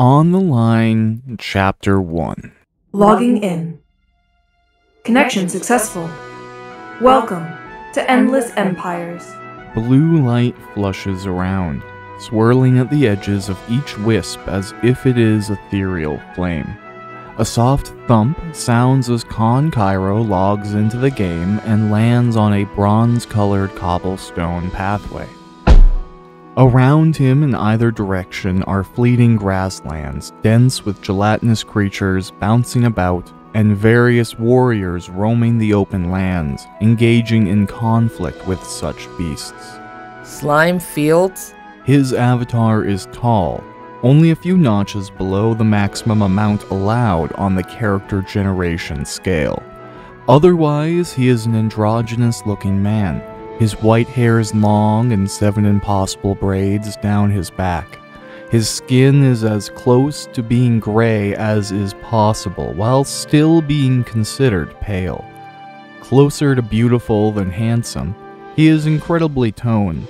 On the Line, Chapter 1. Logging in. Connection successful. Welcome to Endless Empires. Blue light flushes around, swirling at the edges of each wisp as if it is ethereal flame. A soft thump sounds as Kahn Cairo logs into the game and lands on a bronze-colored cobblestone pathway. Around him in either direction are fleeting grasslands, dense with gelatinous creatures bouncing about, and various warriors roaming the open lands, engaging in conflict with such beasts. Slime fields? His avatar is tall, only a few notches below the maximum amount allowed on the character generation scale. Otherwise, he is an androgynous-looking man. His white hair is long and 7 impossible braids down his back. His skin is as close to being gray as is possible, while still being considered pale. Closer to beautiful than handsome, he is incredibly toned,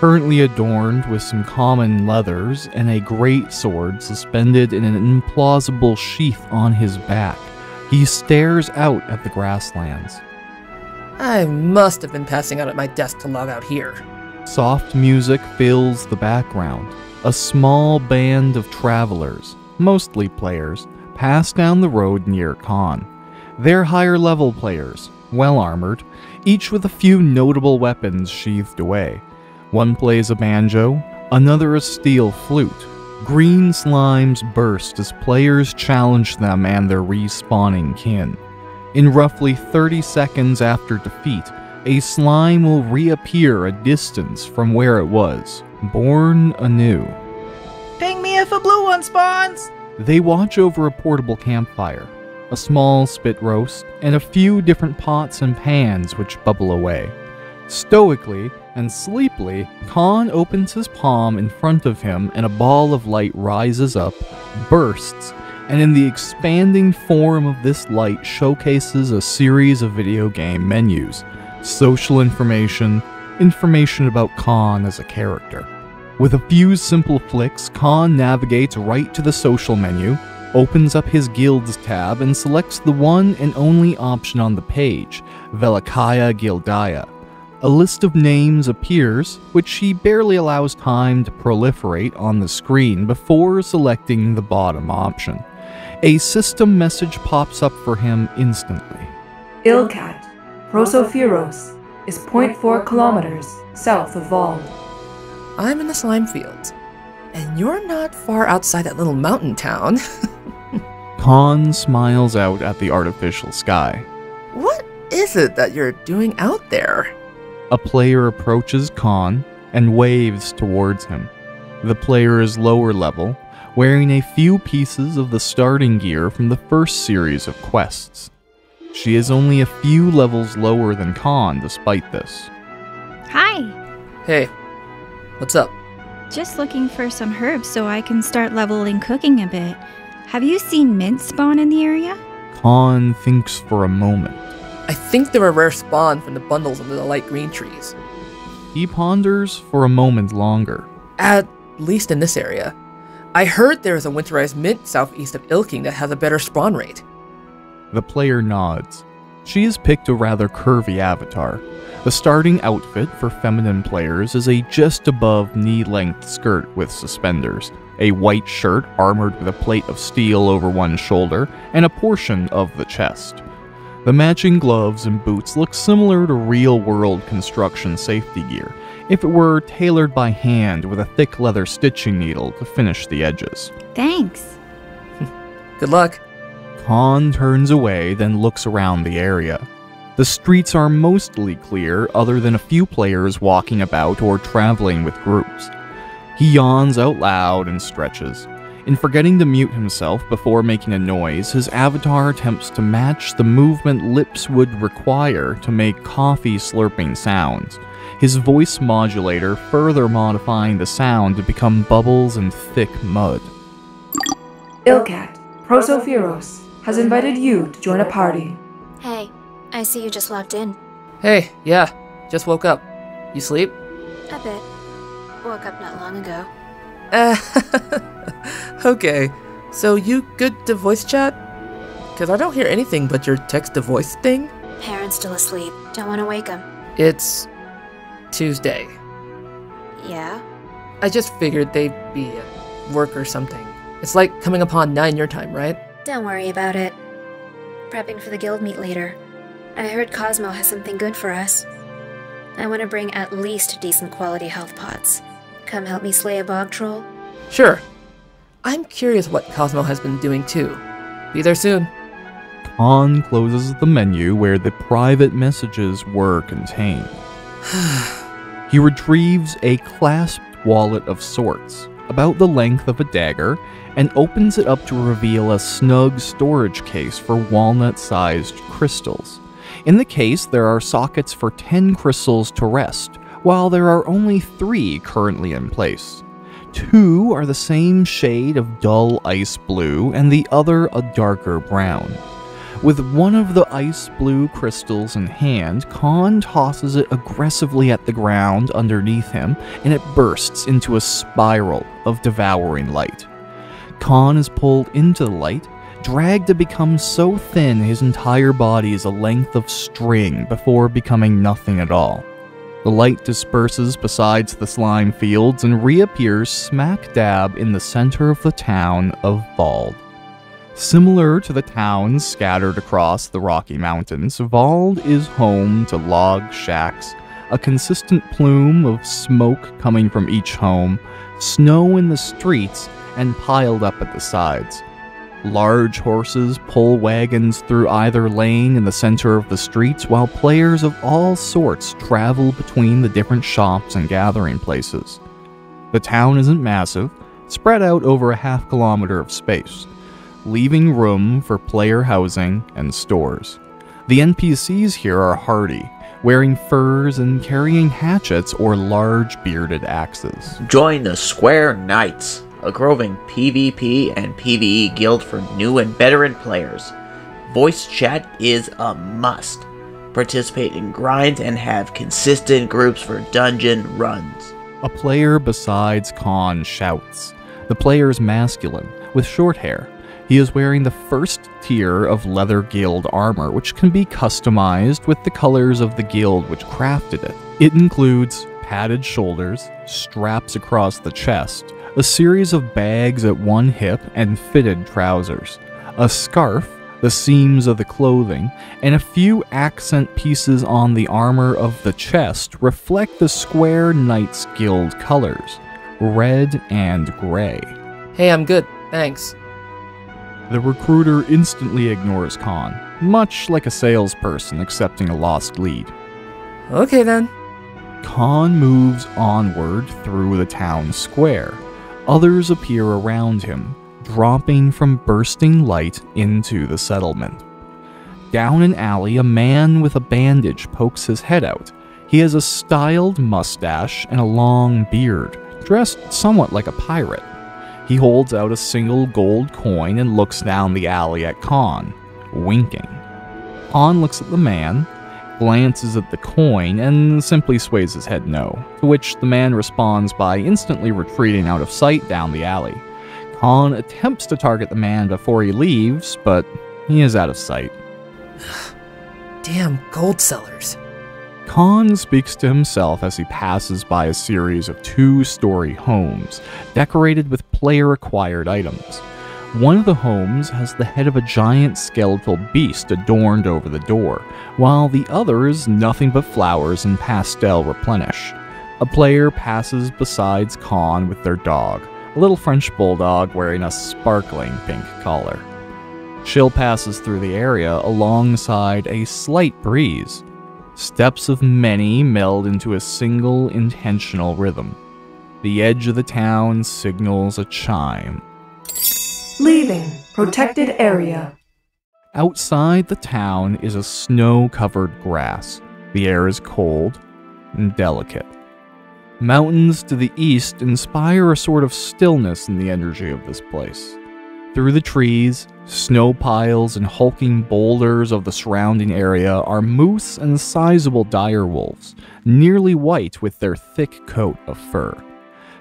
currently adorned with some common leathers and a great sword suspended in an implausible sheath on his back. He stares out at the grasslands. I must have been passing out at my desk to log out here. Soft music fills the background. A small band of travelers, mostly players, pass down the road near Kahn. They're higher-level players, well-armored, each with a few notable weapons sheathed away. One plays a banjo, another a steel flute. Green slimes burst as players challenge them and their respawning kin. In roughly 30 seconds after defeat, a slime will reappear a distance from where it was, born anew. Ping me if a blue one spawns! They watch over a portable campfire, a small spit roast, and a few different pots and pans which bubble away. Stoically and sleepily, Kahn opens his palm in front of him and a ball of light rises up, bursts, and in the expanding form of this light showcases a series of video game menus, social information, information about Kahn as a character. With a few simple flicks, Kahn navigates right to the social menu, opens up his guilds tab, and selects the one and only option on the page, Velikaya Gildaya. A list of names appears, which he barely allows time to proliferate on the screen before selecting the bottom option. A system message pops up for him instantly. Ilcat Prosofuros is 0.4 kilometers south of Vald. I'm in the slime fields, and you're not far outside that little mountain town. Kahn smiles out at the artificial sky. What is it that you're doing out there? A player approaches Kahn and waves towards him. The player is lower level, wearing a few pieces of the starting gear from the first series of quests. She is only a few levels lower than Kahn despite this. Hi. Hey, what's up? Just looking for some herbs so I can start leveling cooking a bit. Have you seen mint spawn in the area? Kahn thinks for a moment. I think they're a rare spawn from the bundles under the light green trees. He ponders for a moment longer. At least in this area. I heard there is a winterized mint southeast of Ilking that has a better spawn rate. The player nods. She has picked a rather curvy avatar. The starting outfit for feminine players is a just above knee-length skirt with suspenders, a white shirt armored with a plate of steel over one shoulder, and a portion of the chest. The matching gloves and boots look similar to real-world construction safety gear, if it were tailored by hand with a thick leather stitching needle to finish the edges. Thanks. Good luck. Kahn turns away, then looks around the area. The streets are mostly clear, other than a few players walking about or traveling with groups. He yawns out loud and stretches. In forgetting to mute himself before making a noise, his avatar attempts to match the movement lips would require to make coffee slurping sounds, his voice modulator further modifying the sound to become bubbles and thick mud. Ilcat Prosofuros has invited you to join a party. Hey, I see you just logged in. Hey, yeah, just woke up. You sleep? A bit. Woke up not long ago. Okay, so you good to voice chat? Because I don't hear anything but your text-to-voice thing. Parents still asleep. Don't want to wake them. It's Tuesday. Yeah? I just figured they'd be at work or something. It's like coming upon 9 your time, right? Don't worry about it. Prepping for the guild meet later. I heard Cosmo has something good for us. I want to bring at least decent quality health pots. Come help me slay a bog troll? Sure. I'm curious what Cosmo has been doing too. Be there soon. Kahn closes the menu where the private messages were contained. He retrieves a clasped wallet of sorts, about the length of a dagger, and opens it up to reveal a snug storage case for walnut-sized crystals. In the case, there are sockets for 10 crystals to rest, while there are only 3 currently in place. 2 are the same shade of dull ice blue, and the other a darker brown. With one of the ice blue crystals in hand, Kahn tosses it aggressively at the ground underneath him, and it bursts into a spiral of devouring light. Kahn is pulled into the light, dragged to become so thin his entire body is a length of string before becoming nothing at all. The light disperses besides the slime fields and reappears smack dab in the center of the town of Vald. Similar to the towns scattered across the Rocky Mountains, Vald is home to log shacks, a consistent plume of smoke coming from each home, snow in the streets, and piled up at the sides. Large horses pull wagons through either lane in the center of the streets, while players of all sorts travel between the different shops and gathering places. The town isn't massive, spread out over a half-kilometer of space, leaving room for player housing and stores. The NPCs here are hardy, wearing furs and carrying hatchets or large bearded axes. Join the Square Knights, a growing PvP and PvE guild for new and veteran players. Voice chat is a must. Participate in grinds and have consistent groups for dungeon runs. A player besides Kahn shouts. The player is masculine, with short hair. He is wearing the first tier of leather guild armor, which can be customized with the colors of the guild which crafted it. It includes padded shoulders, straps across the chest, a series of bags at one hip and fitted trousers, a scarf, the seams of the clothing, and a few accent pieces on the armor of the chest reflect the Square Knights Guild colors, red and gray. Hey, I'm good, thanks. The recruiter instantly ignores Kahn, much like a salesperson accepting a lost lead. Okay then. Kahn moves onward through the town square. Others appear around him, dropping from bursting light into the settlement. Down an alley, a man with a bandage pokes his head out. He has a styled mustache and a long beard, dressed somewhat like a pirate. He holds out a single gold coin and looks down the alley at Kahn, winking. Kahn looks at the man, glances at the coin, and simply sways his head no, to which the man responds by instantly retreating out of sight down the alley. Kahn attempts to target the man before he leaves, but he is out of sight. Damn gold sellers. Kahn speaks to himself as he passes by a series of 2-story homes, decorated with player-acquired items. One of the homes has the head of a giant skeletal beast adorned over the door, while the other is nothing but flowers and pastel replenish. A player passes besides Kahn with their dog, a little French bulldog wearing a sparkling pink collar. Chill passes through the area alongside a slight breeze. Steps of many meld into a single intentional rhythm. The edge of the town signals a chime. Leaving protected area. Outside the town is a snow-covered grass. The air is cold and delicate. Mountains to the east inspire a sort of stillness in the energy of this place. Through the trees, snow piles and hulking boulders of the surrounding area are moose and sizable dire wolves, nearly white with their thick coat of fur.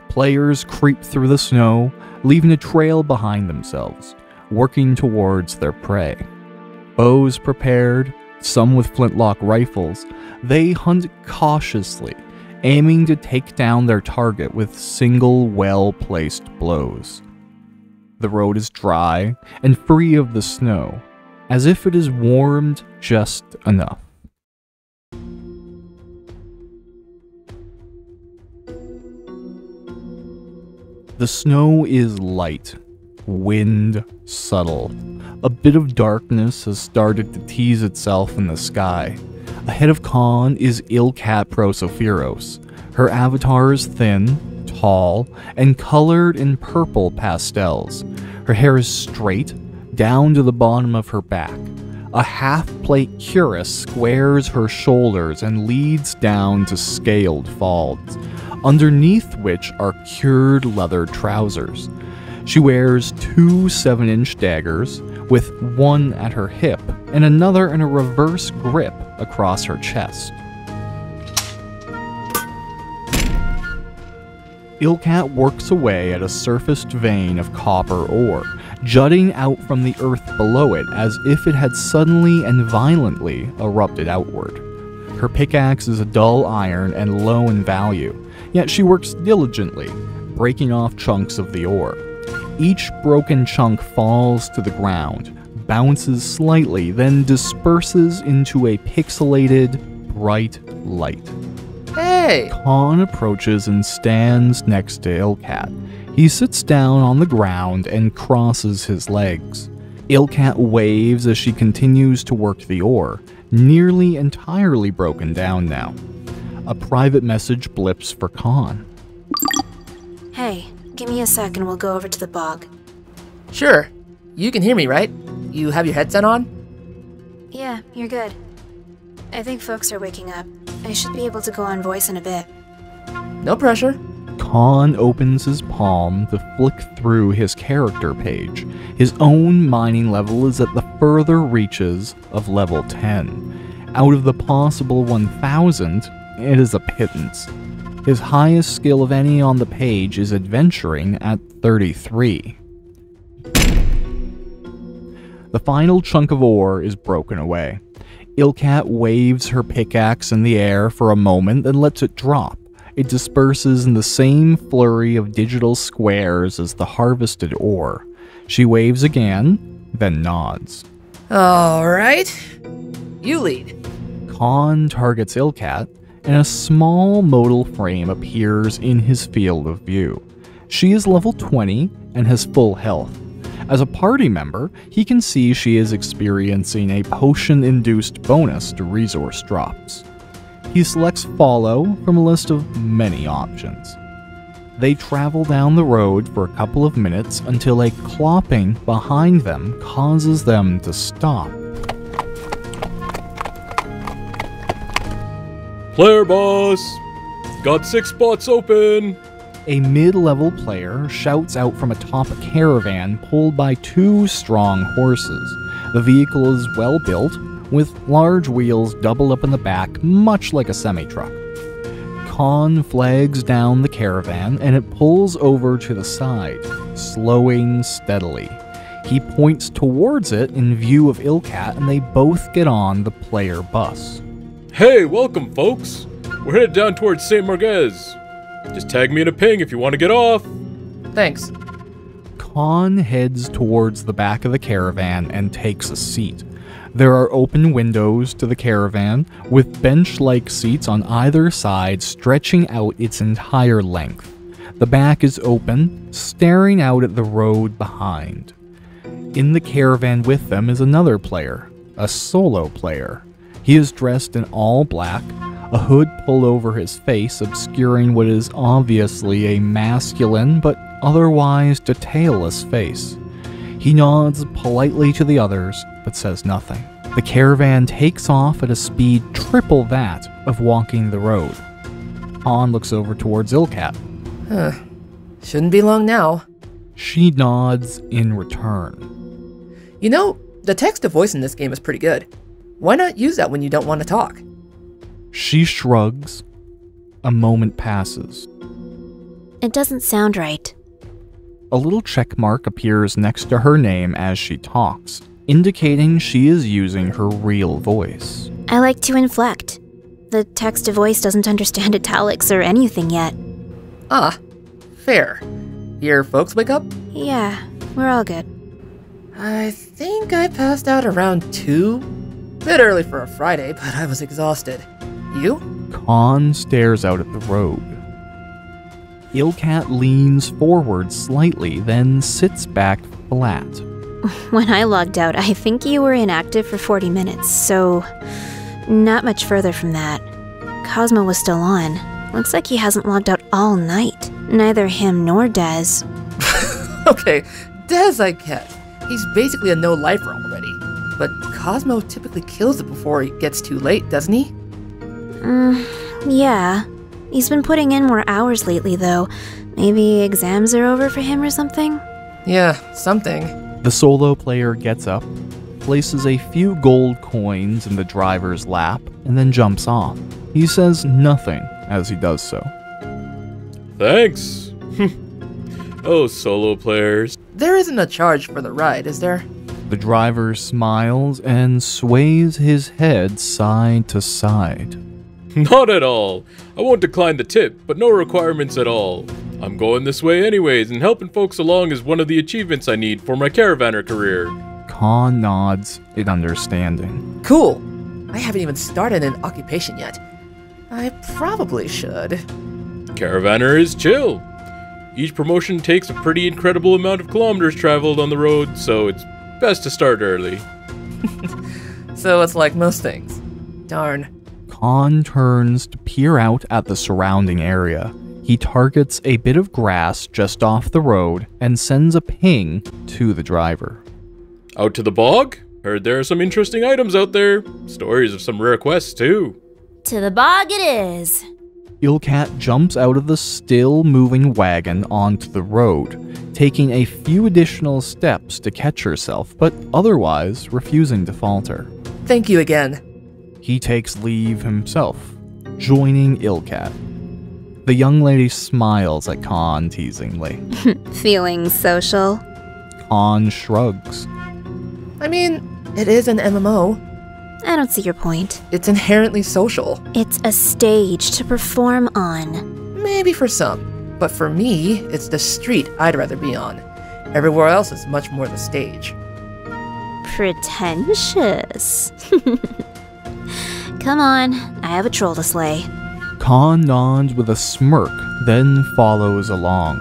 Players creep through the snow, leaving a trail behind themselves, working towards their prey. Bows prepared, some with flintlock rifles, they hunt cautiously, aiming to take down their target with single well-placed blows. The road is dry and free of the snow, as if it is warmed just enough. The snow is light, wind subtle. A bit of darkness has started to tease itself in the sky. Ahead of Kahn is Ilcat Prosofuros. Her avatar is thin, tall, and colored in purple pastels. Her hair is straight, down to the bottom of her back. A half-plate cuirass squares her shoulders and leads down to scaled folds, underneath which are cured leather trousers. She wears two 7-inch daggers, with one at her hip and another in a reverse grip across her chest. Ilcat works away at a surfaced vein of copper ore, jutting out from the earth below it as if it had suddenly and violently erupted outward. Her pickaxe is a dull iron and low in value, yet she works diligently, breaking off chunks of the ore. Each broken chunk falls to the ground, bounces slightly, then disperses into a pixelated, bright light. Hey! Kahn approaches and stands next to Ilcat. He sits down on the ground and crosses his legs. Ilcat waves as she continues to work the ore, nearly entirely broken down now. A private message blips for Kahn. Hey, give me a sec and we'll go over to the bog. Sure. You can hear me, right? You have your headset on? Yeah, you're good. I think folks are waking up. I should be able to go on voice in a bit. No pressure. Kahn opens his palm to flick through his character page. His own mining level is at the further reaches of level 10. Out of the possible 1,000, it is a pittance. His highest skill of any on the page is adventuring at 33. The final chunk of ore is broken away. Ilcat waves her pickaxe in the air for a moment, then lets it drop. It disperses in the same flurry of digital squares as the harvested ore. She waves again, then nods. All right, you lead. Kahn targets Ilcat, and a small modal frame appears in his field of view. She is level 20 and has full health. As a party member, he can see she is experiencing a potion-induced bonus to resource drops. He selects follow from a list of many options. They travel down the road for a couple of minutes until a clopping behind them causes them to stop. Player boss! Got 6 spots open! A mid-level player shouts out from atop a caravan pulled by 2 strong horses. The vehicle is well built, with large wheels doubled up in the back, much like a semi-truck. Kahn flags down the caravan and it pulls over to the side, slowing steadily. He points towards it in view of Ilcat and they both get on the player bus. Hey, welcome folks! We're headed down towards St. Marguez. Just tag me in a ping if you want to get off. Thanks. Kahn heads towards the back of the caravan and takes a seat. There are open windows to the caravan, with bench-like seats on either side stretching out its entire length. The back is open, staring out at the road behind. In the caravan with them is another player, a solo player. He is dressed in all black, a hood pulled over his face obscuring what is obviously a masculine but otherwise detailless face. He nods politely to the others, but says nothing. The caravan takes off at a speed triple that of walking the road. Kahn looks over towards Ilcat. Shouldn't be long now. She nods in return. You know, the text-to-voice in this game is pretty good. Why not use that when you don't want to talk? She shrugs. A moment passes. It doesn't sound right. A little check mark appears next to her name as she talks, indicating she is using her real voice. I like to inflect. The text-to-voice doesn't understand italics or anything yet. Ah, fair. Your folks wake up? Yeah, we're all good. I think I passed out around 2. Bit early for a Friday, but I was exhausted. You? Kahn stares out at the road. Ilcat leans forward slightly, then sits back flat. When I logged out, I think you were inactive for 40 minutes, so not much further from that. Cosmo was still on. Looks like he hasn't logged out all night. Neither him nor Dez. Okay, Dez I get. He's basically a no-lifer already. But Cosmo typically kills it before it gets too late, doesn't he? Yeah. He's been putting in more hours lately, though. Maybe exams are over for him or something? Yeah, something. The solo player gets up, places a few gold coins in the driver's lap, and then jumps off. He says nothing as he does so. Thanks. Oh, solo players. There isn't a charge for the ride, is there? The driver smiles and sways his head side to side. Not at all. I won't decline the tip, but no requirements at all. I'm going this way anyways, and helping folks along is one of the achievements I need for my caravaner career. Kahn nods in understanding. Cool. I haven't even started an occupation yet. I probably should. Caravaner is chill. Each promotion takes a pretty incredible amount of kilometers traveled on the road, so it's best to start early. So it's like most things. Darn. Kahn turns to peer out at the surrounding area. He targets a bit of grass just off the road and sends a ping to the driver. Out to the bog? Heard there are some interesting items out there. Stories of some rare quests, too. To the bog it is. Ilcat jumps out of the still-moving wagon onto the road, taking a few additional steps to catch herself, but otherwise refusing to falter. Thank you again. He takes leave himself, joining Ilcat. The young lady smiles at Kahn teasingly. Feeling social? Kahn shrugs. I mean, it is an MMO. I don't see your point. It's inherently social. It's a stage to perform on. Maybe for some, but for me, it's the street I'd rather be on. Everywhere else is much more the stage. Pretentious. Come on, I have a troll to slay. Kahn nods with a smirk, then follows along.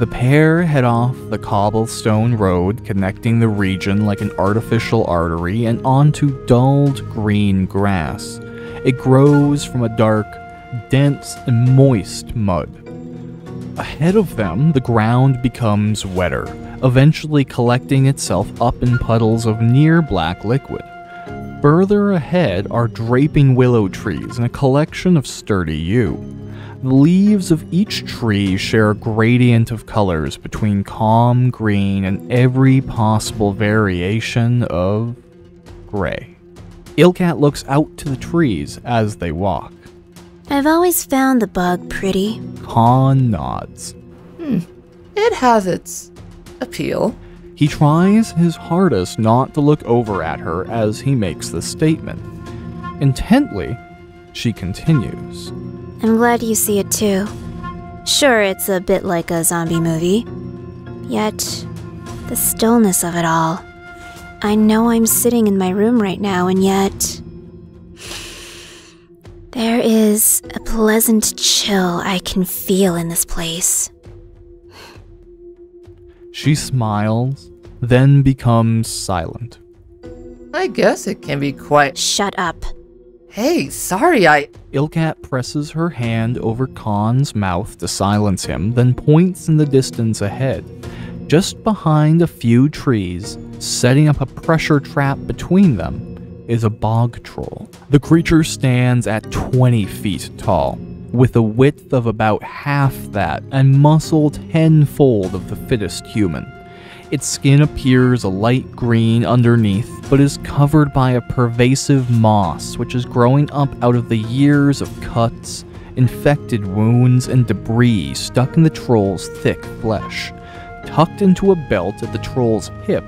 The pair head off the cobblestone road connecting the region like an artificial artery and onto dulled green grass. It grows from a dark, dense, and moist mud. Ahead of them, the ground becomes wetter, eventually collecting itself up in puddles of near-black liquid. Further ahead are draping willow trees and a collection of sturdy yew. The leaves of each tree share a gradient of colors between calm green and every possible variation of gray. Ilcat looks out to the trees as they walk. I've always found the bog pretty. Kahn nods. It has its appeal. He tries his hardest not to look over at her as he makes the statement. Intently, she continues. I'm glad you see it too. Sure, it's a bit like a zombie movie. Yet, the stillness of it all. I know I'm sitting in my room right now, and yet there is a pleasant chill I can feel in this place. She smiles, then becomes silent. I guess it can be quite— Shut up. Hey, sorry, Ilcat presses her hand over Kahn's mouth to silence him, then points in the distance ahead. Just behind a few trees, setting up a pressure trap between them, is a bog troll. The creature stands at 20 feet tall, with a width of about half that and muscle tenfold of the fittest human. Its skin appears a light green underneath, but is covered by a pervasive moss which is growing up out of the years of cuts infected wounds and debris stuck in the troll's thick flesh. Tucked into a belt at the troll's hip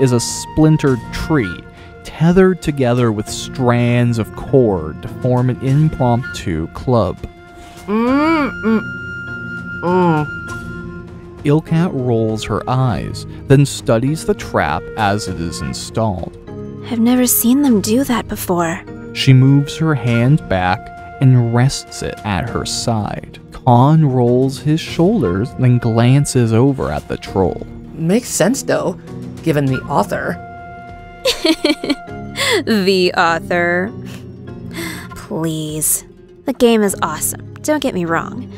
is a splintered tree, tethered together with strands of cord to form an impromptu club. Ilcat rolls her eyes, then studies the trap as it is installed. I've never seen them do that before. She moves her hand back and rests it at her side. Kahn rolls his shoulders, then glances over at the troll. Makes sense, though, given the author. The author. Please. The game is awesome, don't get me wrong.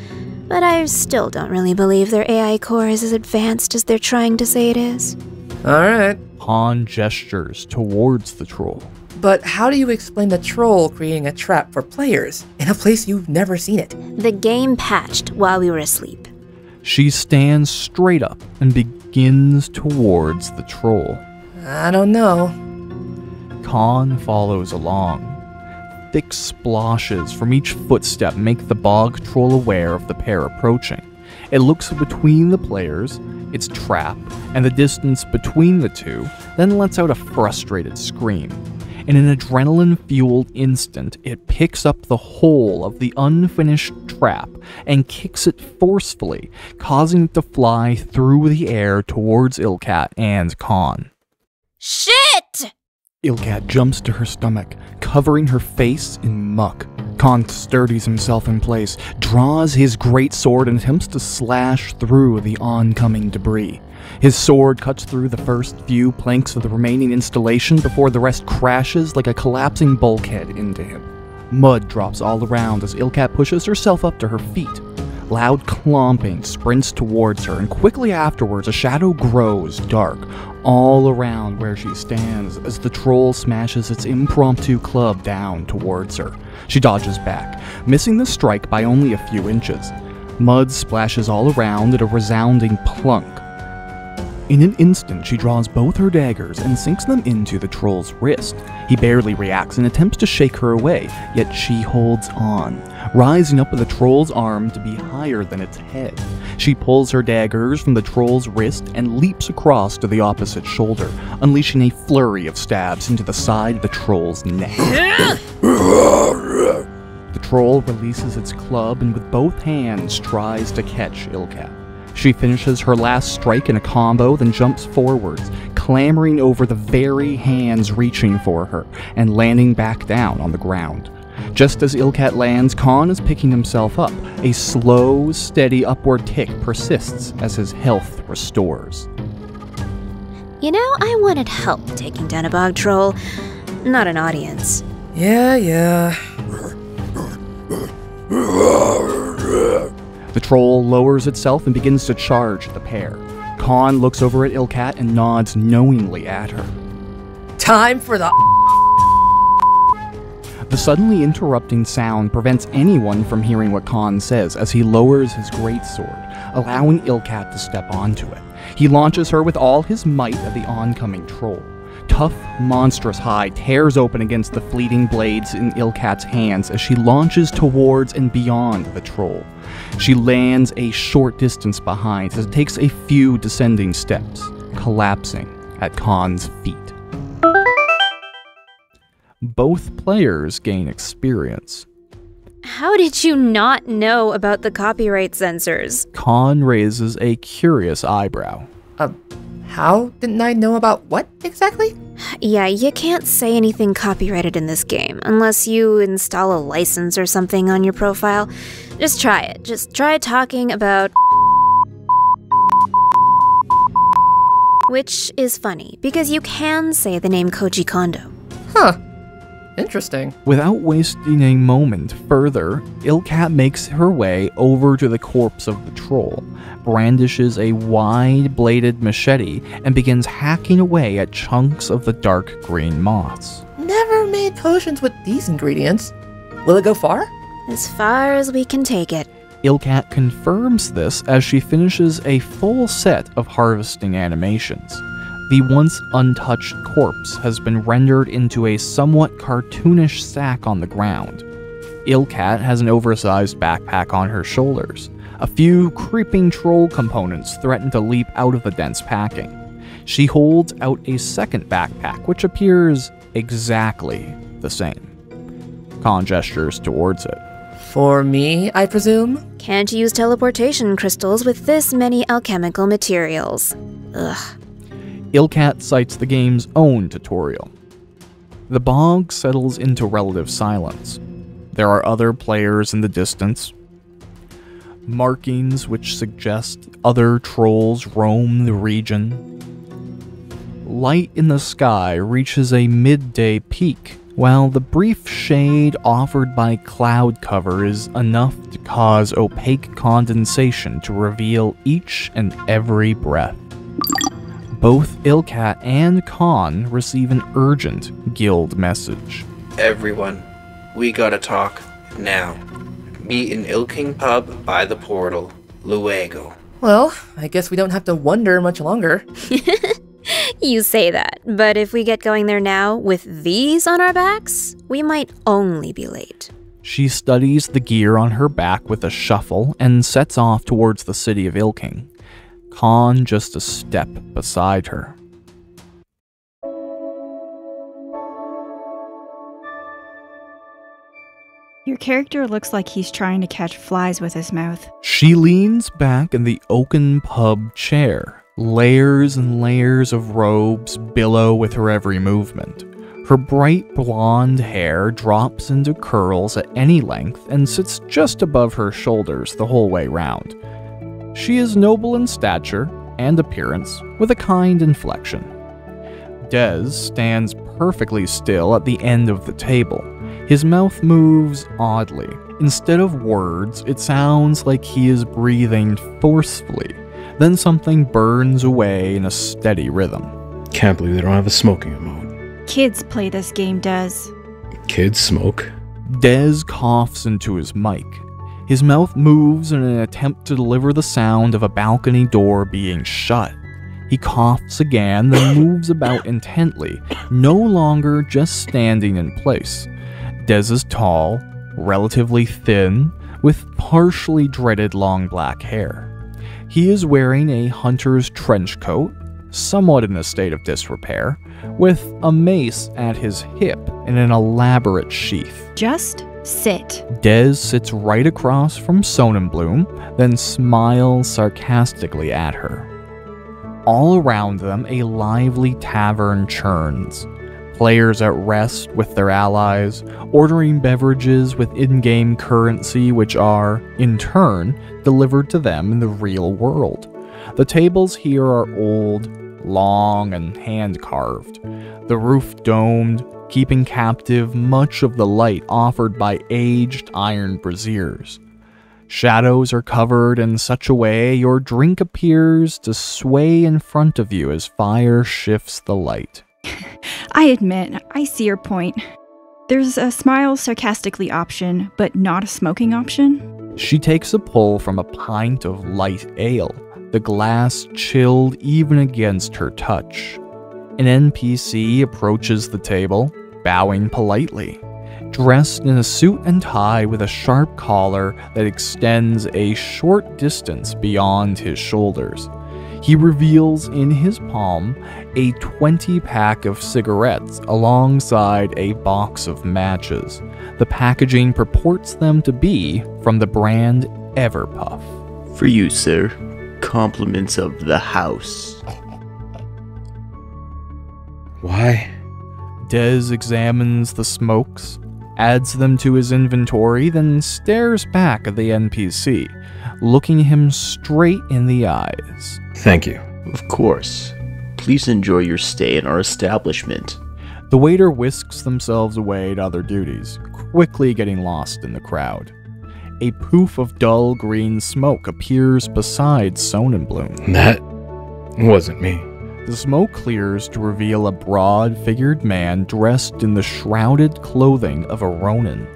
But I still don't really believe their AI core is as advanced as they're trying to say it is. Alright. Kahn gestures towards the troll. But how do you explain the troll creating a trap for players in a place you've never seen it? The game patched while we were asleep. She stands straight up and begins towards the troll. I don't know. Kahn follows along. Thick splashes from each footstep make the bog troll aware of the pair approaching. It looks between the players, its trap, and the distance between the two, then lets out a frustrated scream. In an adrenaline-fueled instant, it picks up the whole of the unfinished trap and kicks it forcefully, causing it to fly through the air towards Ilcat and Kahn. Shit! Ilcat jumps to her stomach, covering her face in muck. Kahn sturdies himself in place, draws his great sword, and attempts to slash through the oncoming debris. His sword cuts through the first few planks of the remaining installation before the rest crashes like a collapsing bulkhead into him. Mud drops all around as Ilcat pushes herself up to her feet. Loud clomping sprints towards her, and quickly afterwards a shadow grows dark all around where she stands as the troll smashes its impromptu club down towards her. She dodges back, missing the strike by only a few inches. Mud splashes all around at a resounding plunk. In an instant, she draws both her daggers and sinks them into the troll's wrist. He barely reacts and attempts to shake her away, yet she holds on, rising up with the troll's arm to be higher than its head. She pulls her daggers from the troll's wrist and leaps across to the opposite shoulder, unleashing a flurry of stabs into the side of the troll's neck. The troll releases its club and with both hands tries to catch Ilcat. She finishes her last strike in a combo, then jumps forwards, clambering over the very hands reaching for her, and landing back down on the ground. Just as Ilcat lands, Kahn is picking himself up. A slow, steady upward tick persists as his health restores. You know, I wanted help taking down a bog troll, not an audience. Yeah. The troll lowers itself and begins to charge the pair. Kahn looks over at Ilcat and nods knowingly at her. Time for the... The suddenly interrupting sound prevents anyone from hearing what Kahn says as he lowers his greatsword, allowing Ilcat to step onto it. He launches her with all his might at the oncoming troll. Tough, monstrous hide tears open against the fleeting blades in Ilcat's hands as she launches towards and beyond the troll. She lands a short distance behind as it takes a few descending steps, collapsing at Khan's feet. Both players gain experience. How did you not know about the copyright censors? Kahn raises a curious eyebrow. How didn't I know about what exactly? Yeah, you can't say anything copyrighted in this game unless you install a license or something on your profile. Just try it. Just try talking about... Which is funny, because you can say the name Koji Kondo. Huh. Interesting. Without wasting a moment further, Ilcat makes her way over to the corpse of the troll, brandishes a wide-bladed machete, and begins hacking away at chunks of the dark green moss. Never made potions with these ingredients. Will it go far? As far as we can take it. Ilcat confirms this as she finishes a full set of harvesting animations. The once untouched corpse has been rendered into a somewhat cartoonish sack on the ground. Ilcat has an oversized backpack on her shoulders. A few creeping troll components threaten to leap out of the dense packing. She holds out a second backpack, which appears exactly the same. Kahn gestures towards it. For me, I presume? Can't use teleportation crystals with this many alchemical materials. Ugh. Ilcat cites the game's own tutorial. The bog settles into relative silence. There are other players in the distance. Markings which suggest other trolls roam the region. Light in the sky reaches a midday peak, while the brief shade offered by cloud cover is enough to cause opaque condensation to reveal each and every breath. Both Ilcat and Kahn receive an urgent guild message. Everyone, we gotta talk now. Meet in Ilking pub by the portal. Luego. Well, I guess we don't have to wonder much longer. You say that, but if we get going there now with these on our backs, we might only be late. She studies the gear on her back with a shuffle and sets off towards the city of Ilking. Kahn just a step beside her. Your character looks like he's trying to catch flies with his mouth. She leans back in the oaken pub chair. Layers and layers of robes billow with her every movement. Her bright blonde hair drops into curls at any length and sits just above her shoulders the whole way round. She is noble in stature and appearance, with a kind inflection. Dez stands perfectly still at the end of the table. His mouth moves oddly. Instead of words, it sounds like he is breathing forcefully. Then something burns away in a steady rhythm. Can't believe they don't have a smoking emote. Kids play this game, Dez. Kids smoke? Dez coughs into his mic. His mouth moves in an attempt to deliver the sound of a balcony door being shut. He coughs again, then moves about intently, no longer just standing in place. Dez is tall, relatively thin, with partially dreaded long black hair. He is wearing a hunter's trench coat, somewhat in a state of disrepair, with a mace at his hip in an elaborate sheath. Just sit. Dez sits right across from Sonnenbloom, then smiles sarcastically at her. All around them, a lively tavern churns. Players at rest with their allies, ordering beverages with in-game currency which are, in turn, delivered to them in the real world. The tables here are old, long, and hand-carved. The roof domed, keeping captive much of the light offered by aged iron braziers. Shadows are covered in such a way your drink appears to sway in front of you as fire shifts the light. I admit, I see your point. There's a smile sarcastically option, but not a smoking option. She takes a pull from a pint of light ale, the glass chilled even against her touch. An NPC approaches the table, bowing politely, dressed in a suit and tie with a sharp collar that extends a short distance beyond his shoulders. He reveals in his palm a 20-pack of cigarettes alongside a box of matches. The packaging purports them to be from the brand Everpuff. For you, sir. Compliments of the house. Why? Dez examines the smokes, adds them to his inventory, then stares back at the NPC, looking him straight in the eyes. Thank you. Of course. Please enjoy your stay in our establishment. The waiter whisks themselves away to other duties, quickly getting lost in the crowd. A poof of dull green smoke appears beside Sonnenbloom. That wasn't me. The smoke clears to reveal a broad-figured man dressed in the shrouded clothing of a Ronin.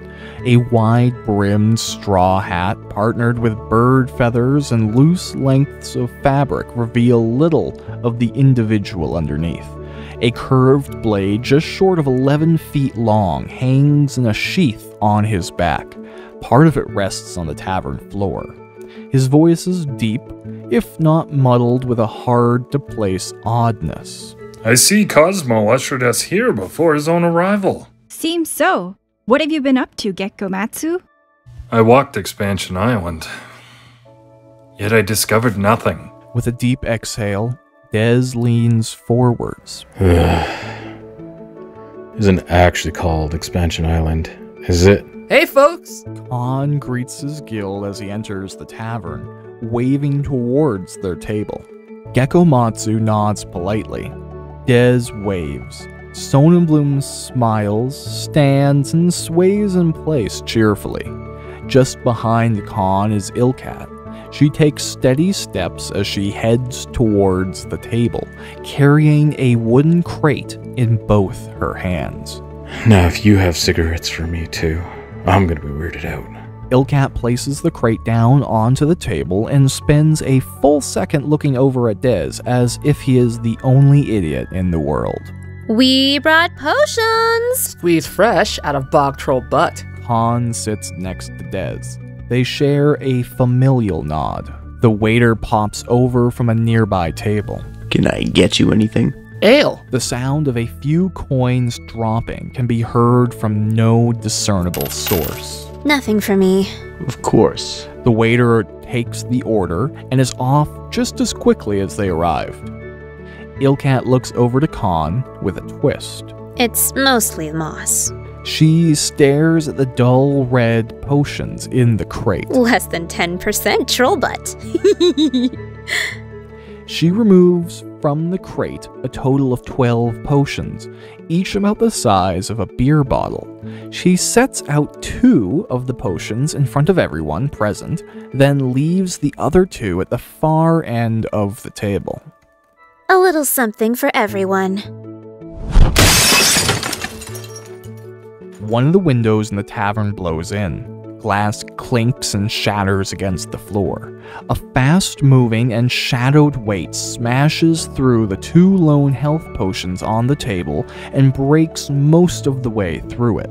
A wide-brimmed straw hat partnered with bird feathers and loose lengths of fabric reveal little of the individual underneath. A curved blade just short of 11 feet long hangs in a sheath on his back. Part of it rests on the tavern floor. His voice is deep, if not muddled with a hard-to-place oddness. I see Cosmo ushered us here before his own arrival. Seems so. What have you been up to, Gekkomatsu? I walked Expansion Island, yet I discovered nothing. With a deep exhale, Dez leans forwards. Isn't actually called Expansion Island, is it? Hey, folks! Kahn greets his guild as he enters the tavern, waving towards their table. Gekkomatsu nods politely. Dez waves. Sonnenbloom smiles, stands, and sways in place cheerfully. Just behind Kahn is Ilcat. She takes steady steps as she heads towards the table, carrying a wooden crate in both her hands. Now if you have cigarettes for me too, I'm gonna be weirded out. Ilcat places the crate down onto the table and spends a full second looking over at Dez as if he is the only idiot in the world. We brought potions! Squeezed fresh out of bog troll butt. Kahn sits next to Dez. They share a familial nod. The waiter pops over from a nearby table. Can I get you anything? Ale! The sound of a few coins dropping can be heard from no discernible source. Nothing for me. Of course. The waiter takes the order and is off just as quickly as they arrived. Ilcat looks over to Kahn with a twist. It's mostly moss. She stares at the dull red potions in the crate. Less than 10% troll butt. She removes from the crate a total of 12 potions, each about the size of a beer bottle. She sets out 2 of the potions in front of everyone present, then leaves the other 2 at the far end of the table. A little something for everyone. One of the windows in the tavern blows in. Glass clinks and shatters against the floor. A fast-moving and shadowed weight smashes through the 2 lone health potions on the table and breaks most of the way through it.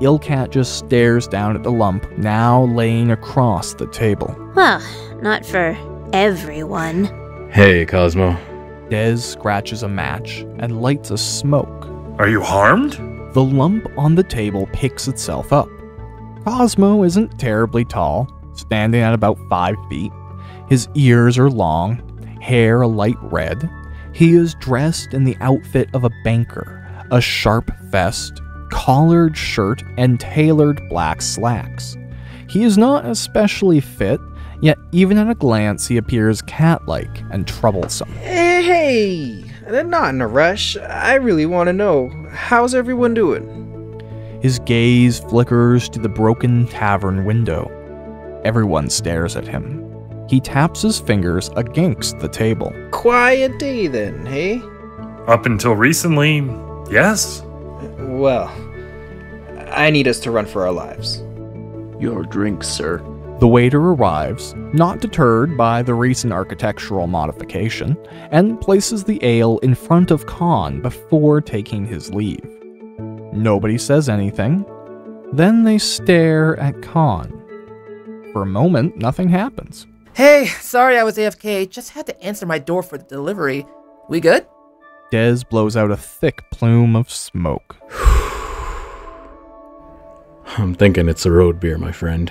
Ilcat just stares down at the lump, now laying across the table. Well, not for everyone. Hey, Cosmo. Dez scratches a match and lights a smoke. Are you harmed? The lump on the table picks itself up. Cosmo isn't terribly tall, standing at about 5 feet. His ears are long, hair a light red. He is dressed in the outfit of a banker, a sharp vest, collared shirt, and tailored black slacks. He is not especially fit, yet even at a glance he appears cat-like and troublesome. Hey, not in a rush. I really want to know, how's everyone doing? His gaze flickers to the broken tavern window. Everyone stares at him. He taps his fingers against the table. Quiet day then, hey? Up until recently, yes. Well, I need us to run for our lives. Your drink, sir. The waiter arrives, not deterred by the recent architectural modification, and places the ale in front of Kahn before taking his leave. Nobody says anything. Then they stare at Kahn. For a moment, nothing happens. Hey, sorry I was AFK. Just had to answer my door for the delivery. We good? Dez blows out a thick plume of smoke. I'm thinking it's a road beer, my friend.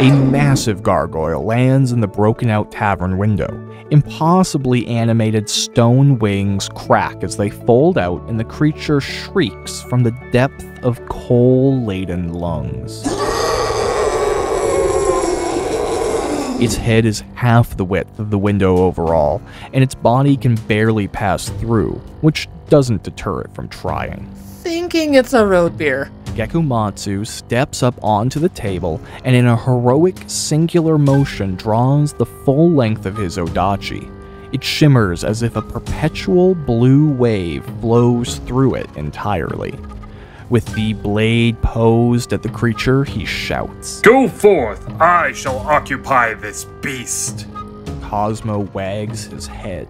A massive gargoyle lands in the broken-out tavern window. Impossibly animated stone wings crack as they fold out, and the creature shrieks from the depth of coal-laden lungs. Its head is half the width of the window overall, and its body can barely pass through, which doesn't deter it from trying. Thinking it's a road beer. Gekkomatsu steps up onto the table and in a heroic, singular motion draws the full length of his odachi. It shimmers as if a perpetual blue wave flows through it entirely. With the blade posed at the creature, he shouts, "Go forth! I shall occupy this beast!" Cosmo wags his head.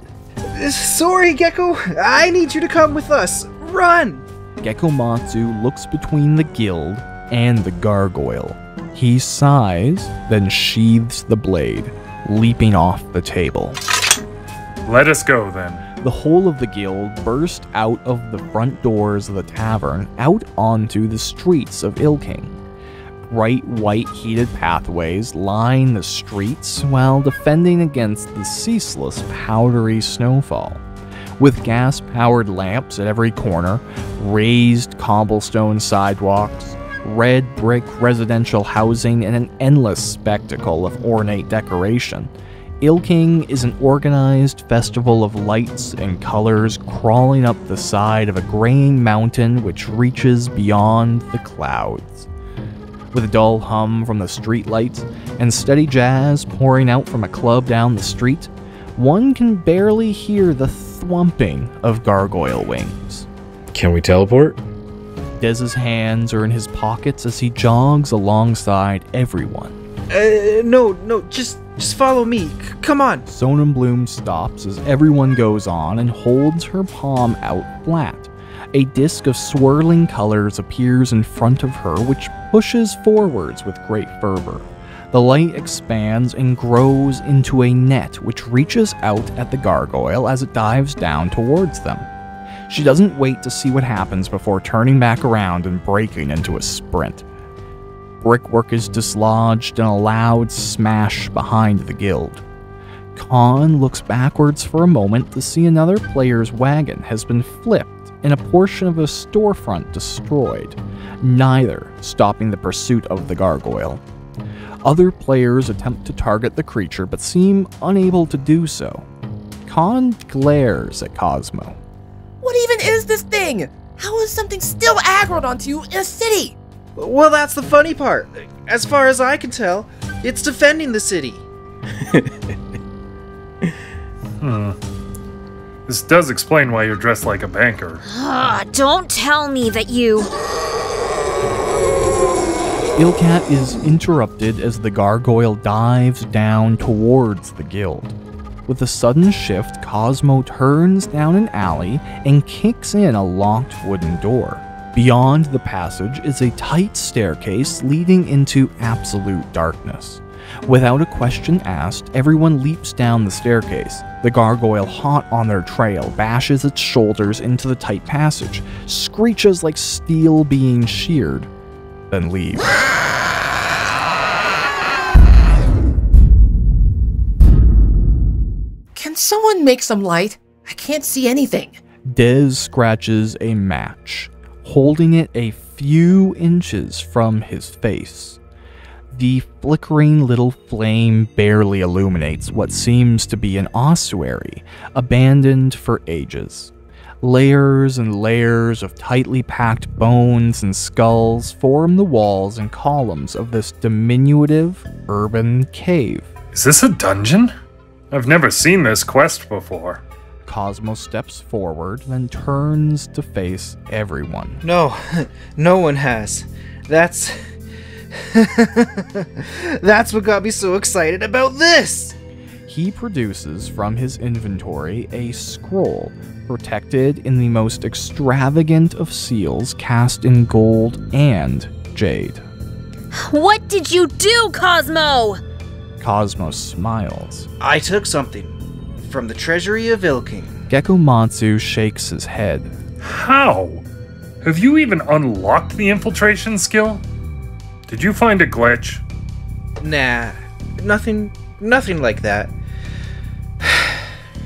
"Sorry, Gecko. I need you to come with us. Run!" Gekkomatsu looks between the guild and the gargoyle. He sighs, then sheathes the blade, leaping off the table. "Let us go, then." The whole of the guild burst out of the front doors of the tavern, out onto the streets of Ilking. Bright white heated pathways line the streets while defending against the ceaseless powdery snowfall. With gas-powered lamps at every corner, raised cobblestone sidewalks, red brick residential housing, and an endless spectacle of ornate decoration, Ilking is an organized festival of lights and colors crawling up the side of a graying mountain which reaches beyond the clouds. With a dull hum from the streetlights and steady jazz pouring out from a club down the street, one can barely hear the thwomping of gargoyle wings. "Can we teleport?" Dez's hands are in his pockets as he jogs alongside everyone. No, just follow me. Come on." Sonnenbloom stops as everyone goes on and holds her palm out flat. A disc of swirling colors appears in front of her, which pushes forwards with great fervor. The light expands and grows into a net which reaches out at the gargoyle as it dives down towards them. She doesn't wait to see what happens before turning back around and breaking into a sprint. Brickwork is dislodged in a loud smash behind the guild. Kahn looks backwards for a moment to see another player's wagon has been flipped and a portion of a storefront destroyed, neither stopping the pursuit of the gargoyle. Other players attempt to target the creature, but seem unable to do so. Kahn glares at Cosmo. "What even is this thing? How is something still aggroed onto you in a city?" "Well, that's the funny part. As far as I can tell, it's defending the city." "This does explain why you're dressed like a banker." "Don't tell me that you..." Ilcat is interrupted as the gargoyle dives down towards the guild. With a sudden shift, Cosmo turns down an alley and kicks in a locked wooden door. Beyond the passage is a tight staircase leading into absolute darkness. Without a question asked, everyone leaps down the staircase. The gargoyle, hot on their trail, bashes its shoulders into the tight passage, screeches like steel being sheared, then leave. "Can someone make some light? I can't see anything." Dez scratches a match, holding it a few inches from his face. The flickering little flame barely illuminates what seems to be an ossuary, abandoned for ages. Layers and layers of tightly packed bones and skulls form the walls and columns of this diminutive urban cave. "Is this a dungeon? I've never seen this quest before." Cosmo steps forward, then turns to face everyone. No one has. That's what got me so excited about this! He produces from his inventory a scroll, protected in the most extravagant of seals cast in gold and jade. "What did you do, Cosmo?" Cosmo smiles. "I took something from the treasury of Ilking." Gekkomatsu shakes his head. "How? Have you even unlocked the infiltration skill? Did you find a glitch?" "Nah, nothing like that.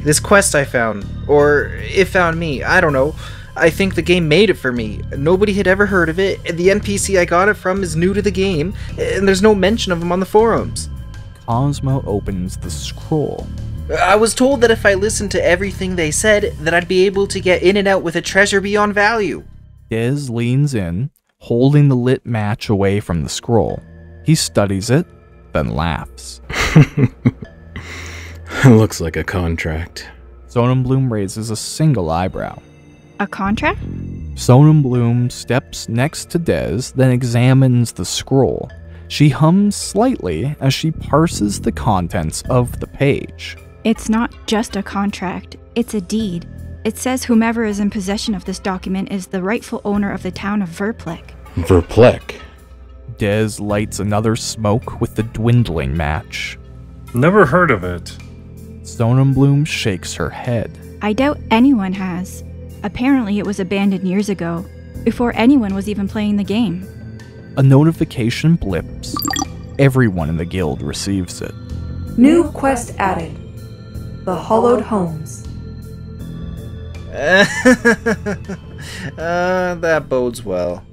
This quest I found, or it found me, I don't know. I think the game made it for me. Nobody had ever heard of it, and the NPC I got it from is new to the game, and there's no mention of him on the forums." Cosmo opens the scroll. "I was told that if I listened to everything they said, that I'd be able to get in and out with a treasure beyond value." Dez leans in, holding the lit match away from the scroll. He studies it, then laughs. "Looks like a contract." Sonnenbloom raises a single eyebrow. "A contract?" Sonnenbloom steps next to Dez, then examines the scroll. She hums slightly as she parses the contents of the page. It's not just a contract, it's a deed. It says whomever is in possession of this document is the rightful owner of the town of Verplek. Verplek? Dez lights another smoke with the dwindling match. Never heard of it. Sonnenbloom shakes her head. I doubt anyone has. Apparently it was abandoned years ago, before anyone was even playing the game. A notification blips. Everyone in the guild receives it. New quest added. The Hollowed Homes. That bodes well.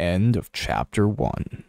End of chapter 1.